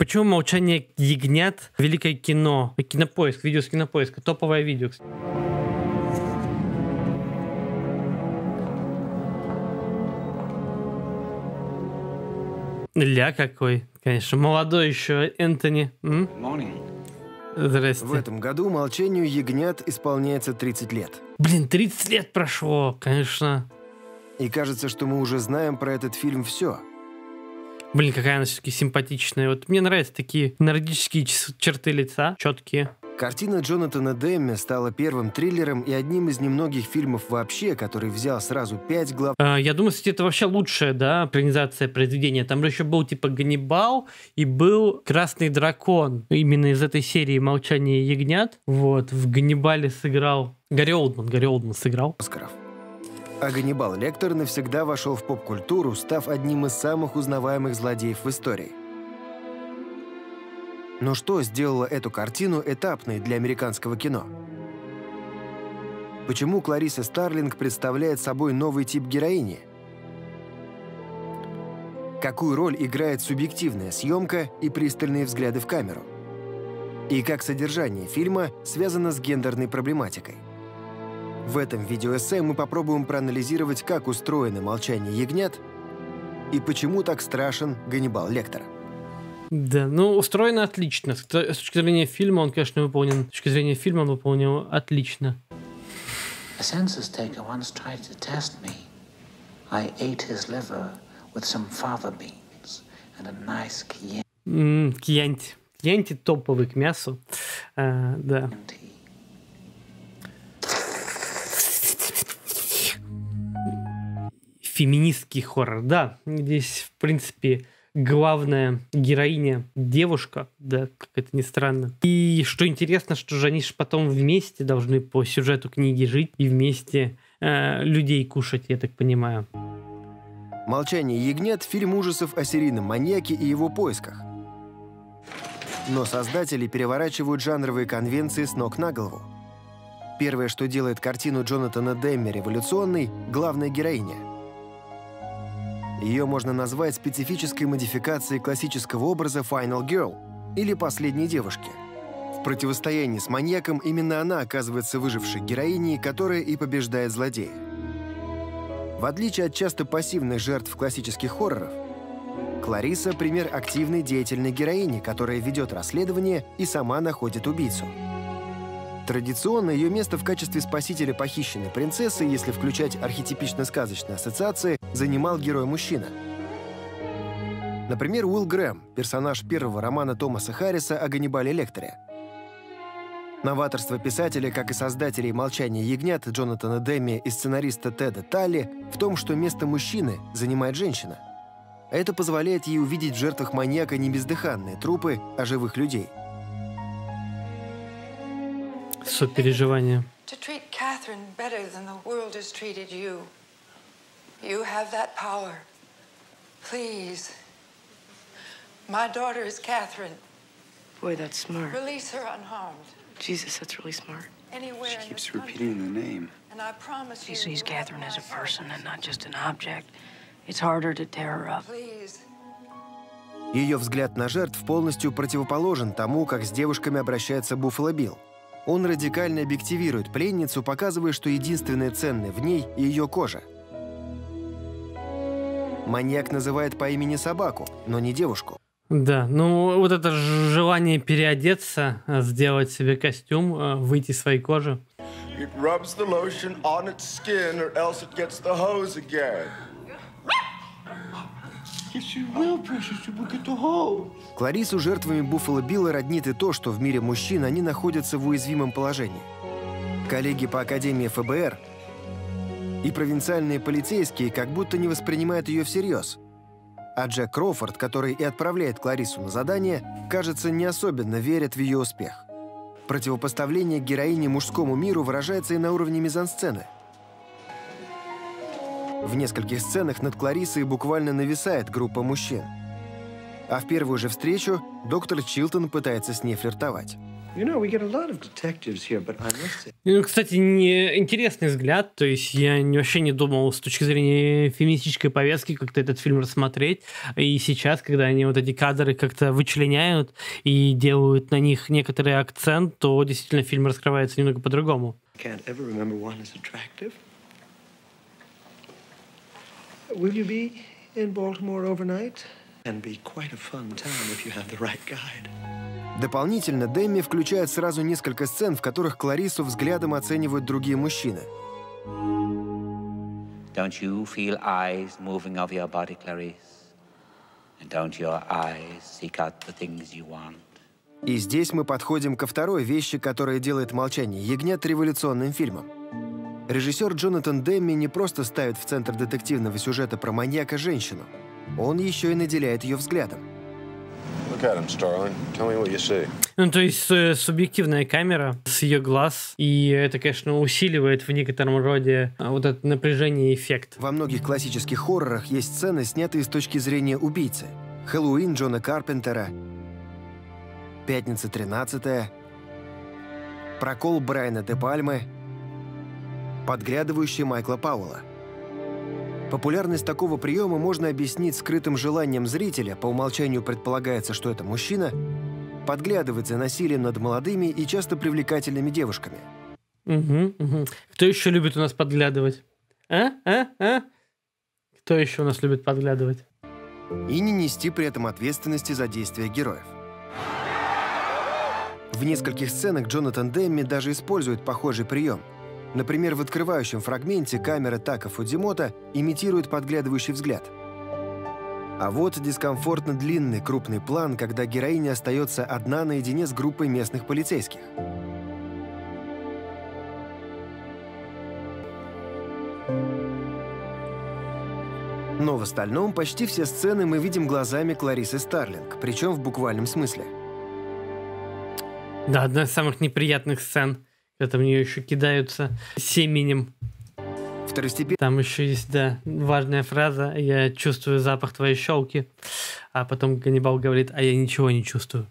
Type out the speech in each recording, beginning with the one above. Почему «Молчание ягнят» — великое кино? Кинопоиск, видео с Кинопоиска, топовое видео. Ля какой, конечно. Молодой еще Энтони. Здрасте. В этом году «Молчанию ягнят» исполняется 30 лет. Блин, 30 лет прошло, конечно. И кажется, что мы уже знаем про этот фильм все. Блин, какая она все-таки симпатичная. Вот мне нравятся такие энергические черты лица, четкие. Картина Джонатана Демме стала первым триллером и одним из немногих фильмов вообще, который взял сразу 5 глав. Я думаю, кстати, это вообще лучшая, да, экранизация произведения. Там же еще был типа «Ганнибал» и был «Красный дракон». Именно из этой серии «Молчание ягнят». Вот, в «Ганнибале» сыграл Гарри Олдман сыграл. Оскаров. А Ганнибал Лектор навсегда вошел в поп-культуру, став одним из самых узнаваемых злодеев в истории. Но что сделало эту картину этапной для американского кино? Почему Клариса Старлинг представляет собой новый тип героини? Какую роль играет субъективная съемка и пристальные взгляды в камеру? И как содержание фильма связано с гендерной проблематикой? В этом видеоэссе мы попробуем проанализировать, как устроено «Молчание ягнят» и почему так страшен Ганнибал Лектор. Да, ну, устроено отлично. С точки зрения фильма он, конечно, выполнен. С точки зрения фильма он выполнил отлично. Кьянти. Кьянти топовый к мясу. Да. Феминистский хоррор, да. Здесь, в принципе, главная героиня девушка, да, как это ни странно. И что интересно, что же они же потом вместе должны по сюжету книги жить и вместе людей кушать, я так понимаю. «Молчание ягнят» — фильм ужасов о серийном маньяке и его поисках. Но создатели переворачивают жанровые конвенции с ног на голову. Первое, что делает картину Джонатана Демме революционной — главная героиня. Ее можно назвать специфической модификацией классического образа Final Girl или «Последней девушки». В противостоянии с маньяком именно она оказывается выжившей героиней, которая и побеждает злодея. В отличие от часто пассивных жертв классических хорроров, Клариса — пример активной деятельной героини, которая ведет расследование и сама находит убийцу. Традиционно ее место в качестве спасителя похищенной принцессы, если включать архетипично-сказочные ассоциации, занимал герой-мужчина. Например, Уилл Грэм, персонаж первого романа Томаса Харриса о Ганнибале Лекторе. Новаторство писателя, как и создателей «Молчания ягнят» Джонатана Демме и сценариста Теда Талли, в том, что место мужчины занимает женщина. Это позволяет ей увидеть в жертвах маньяка не бездыханные трупы, а живых людей. Сопереживание. Ее взгляд на жертв полностью противоположен тому, как с девушками обращается Буффало Билл. Он радикально объективирует пленницу, показывая, что единственное ценное в ней — ее кожа. Маньяк называет по имени собаку, но не девушку. Да, ну вот это желание переодеться, сделать себе костюм, выйти из своей кожи. Кларису жертвами Буффало Билла роднит и то, что в мире мужчин они находятся в уязвимом положении. Коллеги по Академии ФБР и провинциальные полицейские как будто не воспринимают ее всерьез. А Джек Кроуфорд, который и отправляет Кларису на задание, кажется, не особенно верит в ее успех. Противопоставление героине мужскому миру выражается и на уровне мизансцены. В нескольких сценах над Кларисой буквально нависает группа мужчин. А в первую же встречу доктор Чилтон пытается с ней флиртовать. Ну, кстати, интересный взгляд, то есть я вообще не думал с точки зрения феминистической повестки как-то этот фильм рассмотреть, и сейчас, когда они вот эти кадры как-то вычленяют и делают на них некоторый акцент, то действительно фильм раскрывается немного по-другому. Дополнительно Деми включает сразу несколько сцен, в которых Кларису взглядом оценивают другие мужчины. Don't you feel eyes moving over your body, Clarice? And don't your eyes seek out the things you want? И здесь мы подходим ко второй вещи, которая делает «Молчание ягнят» революционным фильмом. Режиссер Джонатан Демми не просто ставит в центр детективного сюжета про маньяка женщину, он еще и наделяет ее взглядом. Ну, то есть субъективная камера с ее глаз, и это, конечно, усиливает в некотором роде вот это напряжение и эффект. Во многих классических хоррорах есть сцены, снятые с точки зрения убийцы. «Хэллоуин» Джона Карпентера, «Пятница 13», «Прокол» Брайана де Пальмы, «Подглядывающий» Майкла Пауэлла. Популярность такого приема можно объяснить скрытым желанием зрителя, по умолчанию предполагается, что это мужчина, подглядывать за насилием над молодыми и часто привлекательными девушками. Кто еще любит у нас подглядывать? Кто еще у нас любит подглядывать? И не нести при этом ответственности за действия героев. В нескольких сценах Джонатан Демми даже использует похожий прием. Например, в открывающем фрагменте камера Така Фудзимота имитирует подглядывающий взгляд. А вот дискомфортно длинный крупный план, когда героиня остается одна наедине с группой местных полицейских. Но в остальном почти все сцены мы видим глазами Кларисы Старлинг, причем в буквальном смысле. Да, одна из самых неприятных сцен. Это в нее еще кидаются семенем. Там еще есть, да, важная фраза: «Я чувствую запах твоей щелки». А потом Ганнибал говорит: «А я ничего не чувствую».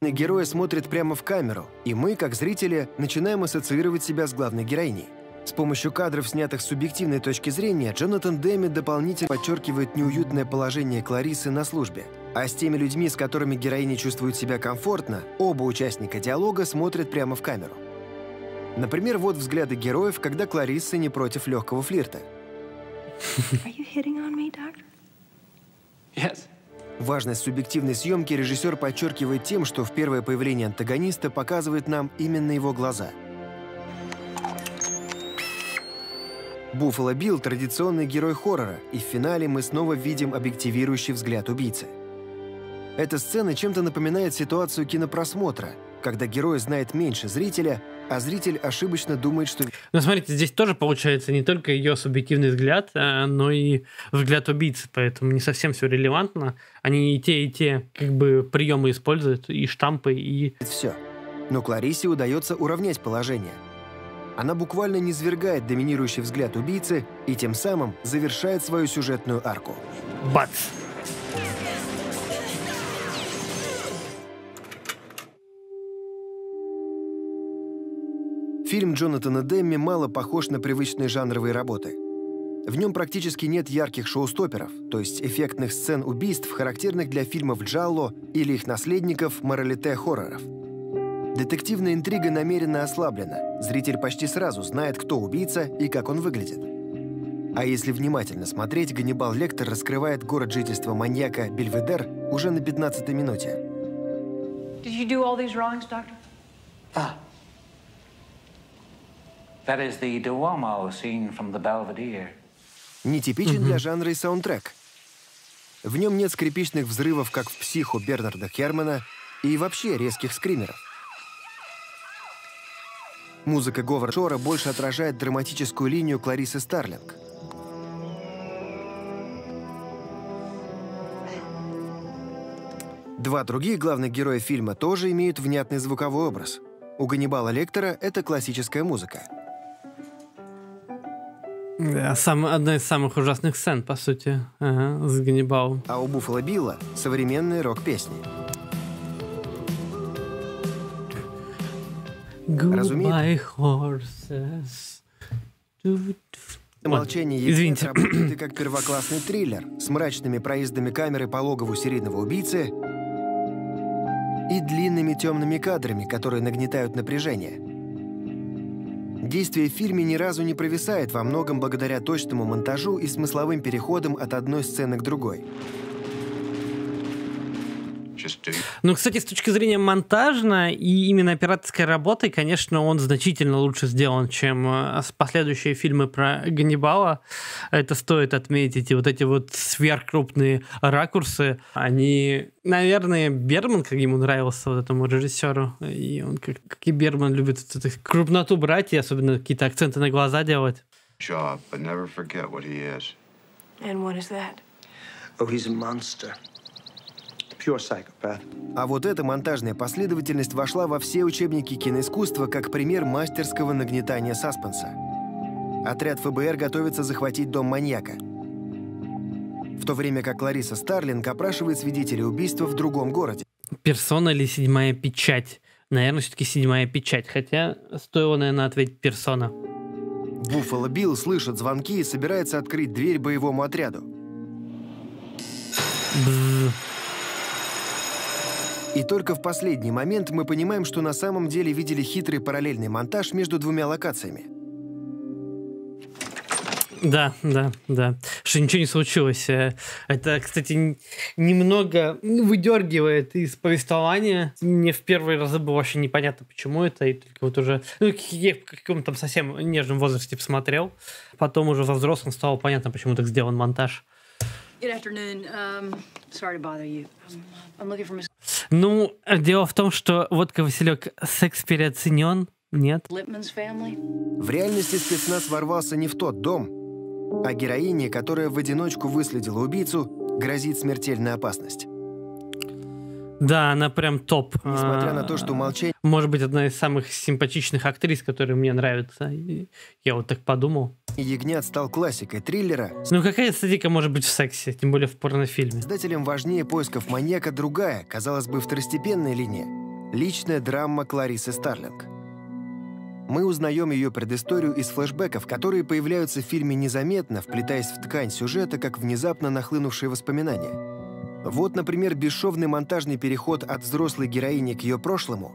Герои смотрят прямо в камеру, и мы, как зрители, начинаем ассоциировать себя с главной героиней. С помощью кадров, снятых с субъективной точки зрения, Джонатан Демми дополнительно подчеркивает неуютное положение Кларисы на службе. А с теми людьми, с которыми героини чувствуют себя комфортно, оба участника диалога смотрят прямо в камеру. Например, вот взгляды героев, когда Клариса не против легкого флирта. Важность субъективной съемки режиссер подчеркивает тем, что в первое появление антагониста показывает нам именно его глаза. Буффало Билл – традиционный герой хоррора, и в финале мы снова видим объективирующий взгляд убийцы. Эта сцена чем-то напоминает ситуацию кинопросмотра, когда герой знает меньше зрителя, а зритель ошибочно думает, что... Ну, смотрите, здесь тоже получается не только ее субъективный взгляд, но и взгляд убийцы, поэтому не совсем все релевантно. Они и те, как бы, приемы используют, и штампы, и... Все. Но Кларисе удается уравнять положение. Она буквально низвергает доминирующий взгляд убийцы и тем самым завершает свою сюжетную арку. Бац! Фильм Джонатана Демми мало похож на привычные жанровые работы. В нем практически нет ярких шоустоперов, то есть эффектных сцен убийств, характерных для фильмов джалло или их наследников моралите-хорроров. Детективная интрига намеренно ослаблена, зритель почти сразу знает, кто убийца и как он выглядит. А если внимательно смотреть, Ганнибал Лектор раскрывает город жительства маньяка Бельведер уже на 15-й минуте. Нетипичен для жанра и саундтрек. В нем нет скрипичных взрывов, как в «Психо» Бернарда Хермана, и вообще резких скримеров. Музыка Говарда Шора больше отражает драматическую линию Кларисы Старлинг. Два других главных героя фильма тоже имеют внятный звуковой образ. У Ганнибала Лектора это классическая музыка. Да, одна из самых ужасных сцен, по сути, с Ганнибалом. А у Буффало Билла современные рок-песни. Разумеется. «Молчание ягнят» работает как первоклассный триллер с мрачными проездами камеры по логову серийного убийцы и длинными темными кадрами, которые нагнетают напряжение. Действие в фильме ни разу не провисает, во многом благодаря точному монтажу и смысловым переходам от одной сцены к другой. Ну, кстати, с точки зрения монтажной и именно операторской работы, конечно, он значительно лучше сделан, чем последующие фильмы про Ганнибала. Это стоит отметить. И вот эти вот сверхкрупные ракурсы, они... Наверное, Бергман, как ему нравился, вот этому режиссеру, и он, как и Бергман, любит вот эту крупноту брать и особенно какие-то акценты на глаза делать. А вот эта монтажная последовательность вошла во все учебники киноискусства как пример мастерского нагнетания саспенса. Отряд ФБР готовится захватить дом маньяка, в то время как Лариса Старлинг опрашивает свидетелей убийства в другом городе. «Персона» или «Седьмая печать»? Наверное, все-таки «Седьмая печать», хотя стоило, наверное, ответить «Персона». Буффало Билл слышит звонки и собирается открыть дверь боевому отряду. И только в последний момент мы понимаем, что на самом деле видели хитрый параллельный монтаж между двумя локациями. Да. Что ничего не случилось. Это, кстати, немного выдергивает из повествования. Мне в первый раз было вообще непонятно, почему это. И только вот уже... Ну, я в каком-то там совсем нежном возрасте посмотрел. Потом уже во взрослом стало понятно, почему так сделан монтаж. Ну, дело в том, что водка, Василек, секс переоценен, нет? В реальности спецназ ворвался не в тот дом, а героине, которая в одиночку выследила убийцу, грозит смертельная опасность. Да, она прям топ. Несмотря на то, что молчание... Может быть, одна из самых симпатичных актрис, которые мне нравятся. Я вот так подумал. «Ягнят» стал классикой триллера. Ну какая эстетика может быть в сексе, тем более в порнофильме? Создателям важнее поисков маньяка другая, казалось бы, второстепенная линия. Личная драма Кларисы Старлинг. Мы узнаем ее предысторию из флешбеков, которые появляются в фильме незаметно, вплетаясь в ткань сюжета, как внезапно нахлынувшие воспоминания. Вот, например, бесшовный монтажный переход от взрослой героини к ее прошлому.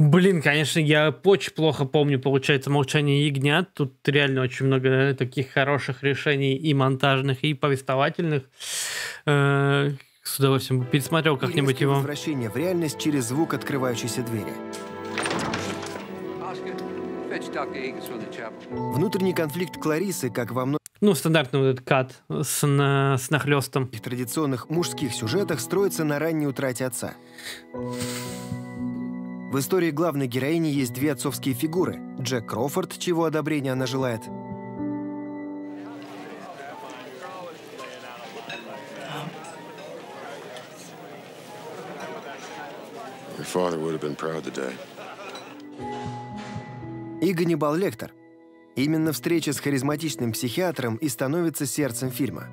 Блин, конечно, я очень плохо помню, получается, «Молчание ягнят». Тут реально очень много таких хороших решений и монтажных, и повествовательных. С удовольствием пересмотрел как-нибудь его. Возвращение в реальность через звук открывающейся двери. Внутренний конфликт Кларисы, как во многих... Ну, стандартный вот этот кат с нахлёстом. В традиционных мужских сюжетах строится на ранней утрате отца. В истории главной героини есть две отцовские фигуры. Джек Кроуфорд, чьего одобрения она желает. И Ганнибал Лектор. Именно встреча с харизматичным психиатром и становится сердцем фильма.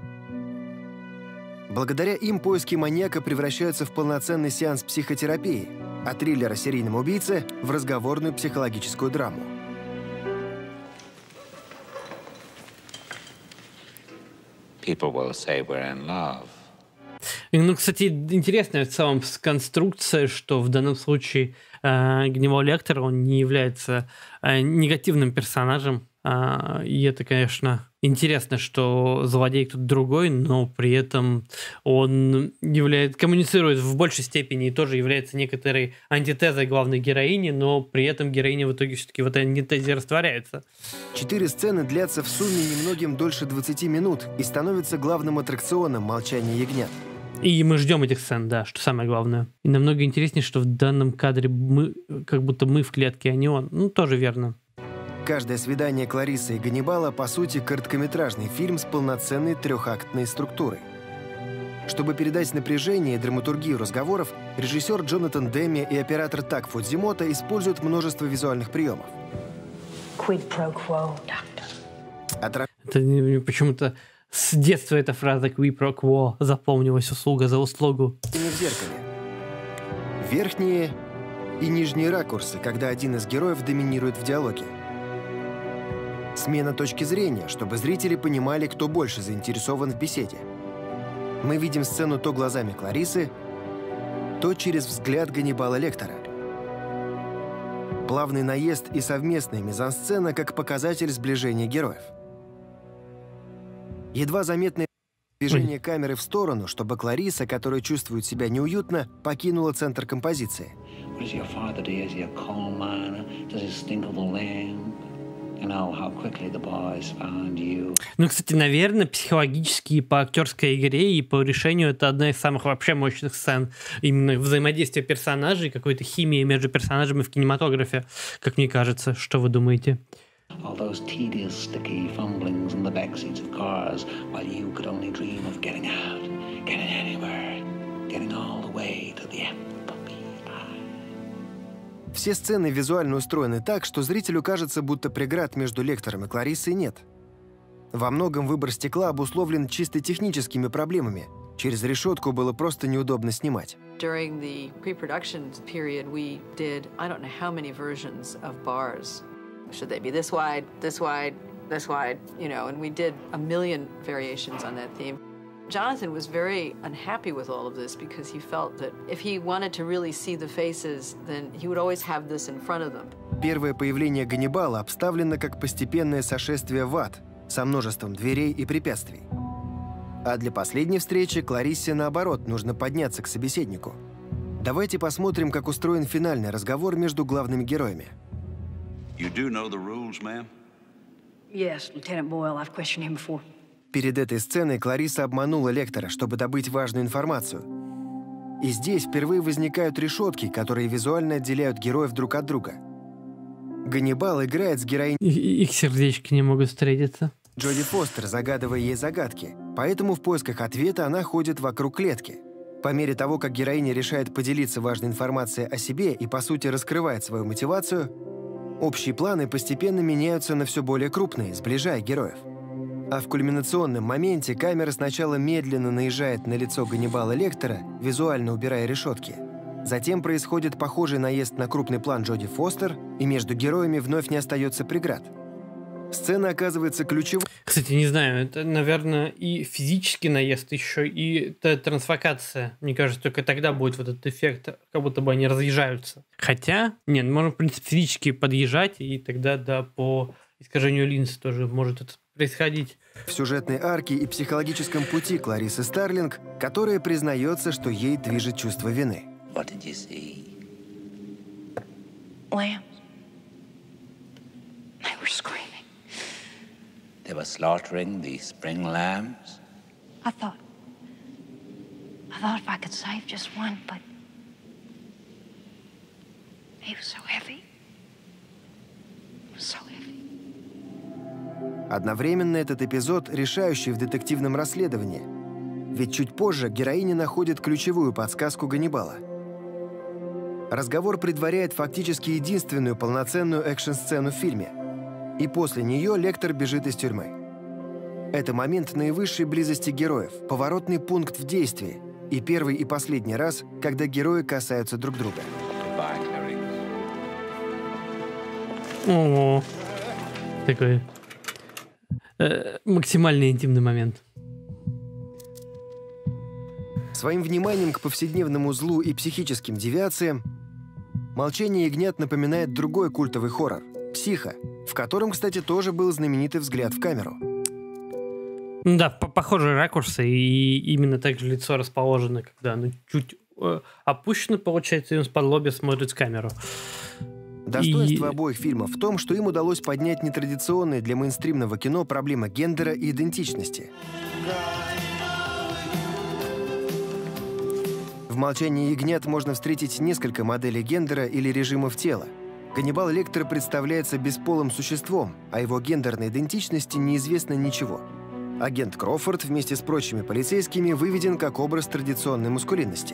Благодаря им поиски маньяка превращаются в полноценный сеанс психотерапии, а триллер о серийном убийце в разговорную психологическую драму. Ну, кстати, интересная в целом конструкция, что в данном случае Ганнибал Лектор, он не является негативным персонажем. И это, конечно, интересно, что злодей кто-то другой, но при этом он коммуницирует в большей степени и тоже является некоторой антитезой главной героини, но при этом героиня в итоге все-таки в этой антитезе растворяется. 4 сцены длятся в сумме немногим дольше 20 минут и становятся главным аттракционом «Молчание ягнят». И мы ждем этих сцен, да, что самое главное. И намного интереснее, что в данном кадре мы, как будто мы в клетке, а не он. Ну, тоже верно. Каждое свидание Кларисы и Ганнибала, по сути, короткометражный фильм с полноценной трехактной структурой. Чтобы передать напряжение и драматургию разговоров, режиссер Джонатан Демме и оператор Так Фудзимото используют множество визуальных приемов. Это почему-то С детства эта фраза «qui pro quo» запомнилась, услуга за услугу. Не в зеркале. Верхние и нижние ракурсы, когда один из героев доминирует в диалоге. Смена точки зрения, чтобы зрители понимали, кто больше заинтересован в беседе. Мы видим сцену то глазами Кларисы, то через взгляд Ганнибала Лектора. Плавный наезд и совместная мизансцена как показатель сближения героев. Едва заметное движение камеры в сторону, чтобы Клариса, которая чувствует себя неуютно, покинула центр композиции. Ну, кстати, наверное, психологически по актерской игре и по решению это одна из самых вообще мощных сцен. Именно взаимодействие персонажей, какой-то химии между персонажами в кинематографе, как мне кажется. Что вы думаете? Все сцены визуально устроены так, что зрителю кажется, будто преград между Лектором и Кларисой нет. Во многом выбор стекла обусловлен чисто техническими проблемами. Через решетку было просто неудобно снимать. Should they be this wide, this wide, this wide, you know, and we did a million variations on that theme. Jonathan was very unhappy with all of this because he felt that if he wanted to really see the faces, then he would always have this in front of them. Первое появление Ганнибала обставлено как постепенное сошествие в ад со множеством дверей и препятствий. А для последней встречи Кларисе, наоборот, нужно подняться к собеседнику. Давайте посмотрим, как устроен финальный разговор между главными героями. You do know the rules, ma'am? Yes, Lieutenant Boyle, I've questioned him before. Перед этой сценой Клариса обманула Лектора, чтобы добыть важную информацию. И здесь впервые возникают решетки, которые визуально отделяют героев друг от друга. Ганнибал играет с героиней... Их сердечки не могут встретиться. Джоди Фостер, загадывая ей загадки. Поэтому в поисках ответа она ходит вокруг клетки. По мере того, как героиня решает поделиться важной информацией о себе и, по сути, раскрывает свою мотивацию, общие планы постепенно меняются на все более крупные, сближая героев. А в кульминационном моменте камера сначала медленно наезжает на лицо Ганнибала Лектора, визуально убирая решетки. Затем происходит похожий наезд на крупный план Джоди Фостер, и между героями вновь не остается преград. Сцена оказывается ключевой. Кстати, не знаю, это, наверное, и физический наезд еще, и трансфокация. Мне кажется, только тогда будет вот этот эффект, как будто бы они разъезжаются. Хотя, нет, можно, в принципе, физически подъезжать, и тогда, да, по искажению линз тоже может это происходить. В сюжетной арке и психологическом пути Кларисы Старлинг, которая признается, что ей движет чувство вины. They were slaughtering the spring lambs. I thought if I could save just one, but he was so heavy. He was so heavy. Одновременно этот эпизод решающий в детективном расследовании. Ведь чуть позже героиня находит ключевую подсказку Ганнибала. Разговор предваряет фактически единственную полноценную экшн-сцену в фильме. И после нее Лектор бежит из тюрьмы. Это момент наивысшей близости героев, поворотный пункт в действии и первый и последний раз, когда герои касаются друг друга. О-о-о. Такой максимально интимный момент. Своим вниманием к повседневному злу и психическим девиациям «Молчание ягнят» напоминает другой культовый хоррор «Психо», в котором, кстати, тоже был знаменитый взгляд в камеру. Да, похожие ракурсы, и именно так же лицо расположено, когда оно чуть опущено, получается, и он из-под лобья смотрит в камеру. Достоинство обоих фильмов в том, что им удалось поднять нетрадиционные для мейнстримного кино проблемы гендера и идентичности. В «Молчании ягнят» можно встретить несколько моделей гендера или режимов тела. Ганнибал Лектор представляется бесполым существом, о его гендерной идентичности неизвестно ничего. Агент Кроуфорд вместе с прочими полицейскими выведен как образ традиционной маскулинности.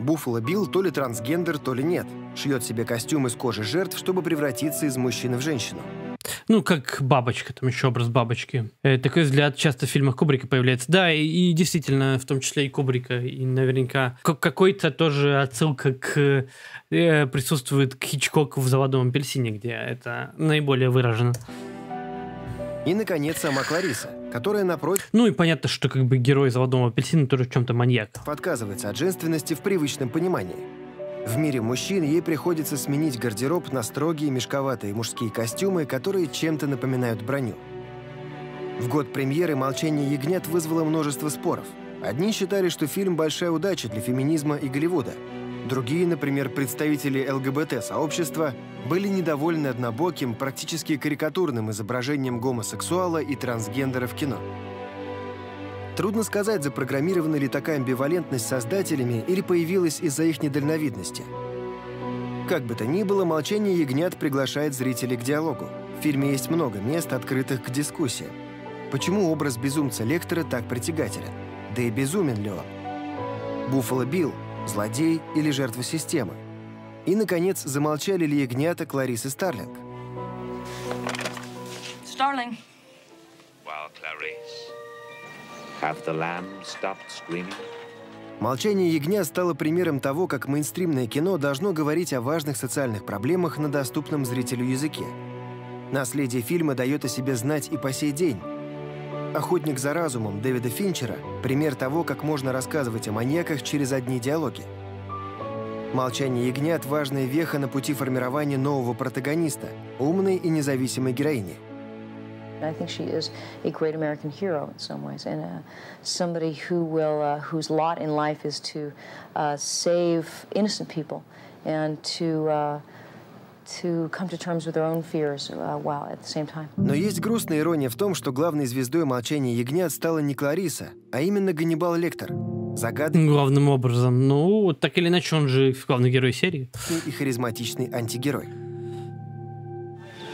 Буффало Билл то ли трансгендер, то ли нет. Шьет себе костюм из кожи жертв, чтобы превратиться из мужчины в женщину. Ну, как бабочка, там еще образ бабочки. Такой взгляд часто в фильмах Кубрика появляется. Да, и действительно, в том числе и Кубрика. И наверняка какой-то тоже отсылка к присутствует к Хичкоку в «Заводном апельсине», где это наиболее выражено. И, наконец, сама Клариса, которая напротив... Ну и понятно, что как бы герой «Заводного апельсина» тоже в чем-то маньяк. ...отказывается от женственности в привычном понимании. В мире мужчин ей приходится сменить гардероб на строгие мешковатые мужские костюмы, которые чем-то напоминают броню. В год премьеры «Молчание ягнят» вызвало множество споров. Одни считали, что фильм – большая удача для феминизма и Голливуда. Другие, например, представители ЛГБТ-сообщества, были недовольны однобоким, практически карикатурным изображением гомосексуала и трансгендера в кино. Трудно сказать, запрограммирована ли такая амбивалентность создателями или появилась из-за их недальновидности. Как бы то ни было, «Молчание ягнят» приглашает зрителей к диалогу. В фильме есть много мест, открытых к дискуссии. Почему образ безумца-лектора так притягателен? Да и безумен ли он? Буффало Билл – злодей или жертва системы? И, наконец, замолчали ли ягнята Кларисы Старлинг? Старлинг. Wow, Clarice. Have the lamb stopped screaming? «Молчание ягня» стало примером того, как мейнстримное кино должно говорить о важных социальных проблемах на доступном зрителю языке. Наследие фильма дает о себе знать и по сей день. «Охотник за разумом» Дэвида Финчера – пример того, как можно рассказывать о маньяках через одни диалоги. «Молчание ягнят» – важная веха на пути формирования нового протагониста – умной и независимой героини. I think she is a great American hero in some ways, and somebody who will, whose lot in life is to save innocent people and to come to terms with their own fears while at the same time. Но есть грустная ирония в том, что главной звездой «Молчания ягнят» стала не Клариса, а именно Ганнибал Лектор. Загадочный. Главным образом, ну так или иначе он же главный герой серии. И харизматичный антигерой.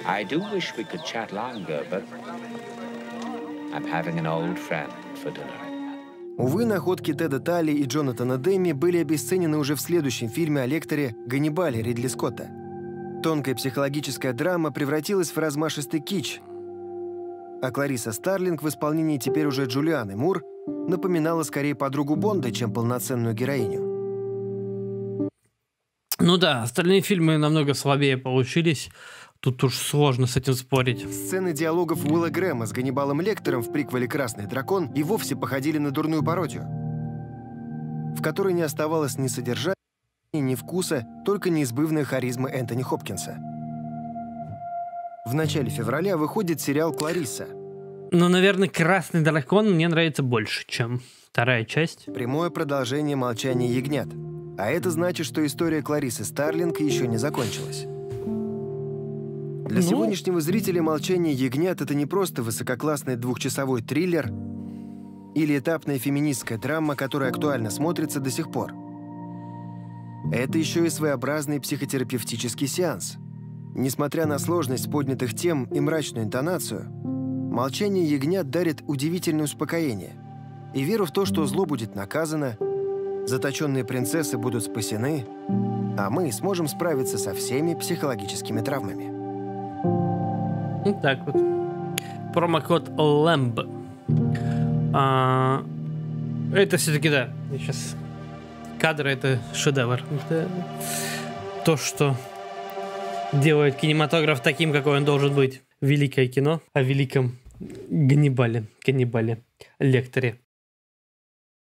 I do wish we could chat longer, but I'm having an old friend for dinner. Увы, находки Теда Талли и Джонатана Демми были обесценены уже в следующем фильме о лекторе «Ганнибале» Ридли Скотта. Тонкая психологическая драма превратилась в размашистый кич, а Клариса Старлинг в исполнении теперь уже Джулианы Мур напоминала скорее подругу Бонда, чем полноценную героиню. Ну да, остальные фильмы намного слабее получились. Тут уж сложно с этим спорить. Сцены диалогов Уилла Грэма с Ганнибалом Лектором в приквеле «Красный дракон» и вовсе походили на дурную пародию, в которой не оставалось ни содержания, ни вкуса, только неизбывная харизма Энтони Хопкинса. В начале февраля выходит сериал «Клариса». Ну, наверное, «Красный дракон» мне нравится больше, чем вторая часть. Прямое продолжение «Молчания ягнят». А это значит, что история Кларисы Старлинг еще не закончилась. Для сегодняшнего зрителя «Молчание ягнят» — это не просто высококлассный двухчасовой триллер или этапная феминистская драма, которая актуально смотрится до сих пор. Это еще и своеобразный психотерапевтический сеанс. Несмотря на сложность поднятых тем и мрачную интонацию, «Молчание ягнят» дарит удивительное успокоение и веру в то, что зло будет наказано, заточенные принцессы будут спасены, а мы сможем справиться со всеми психологическими травмами. Вот так вот. Промокод LAMB. Это все-таки, да, сейчас кадры — это шедевр. Это то, что делает кинематограф таким, какой он должен быть. Великое кино о великом Ганнибале Лекторе.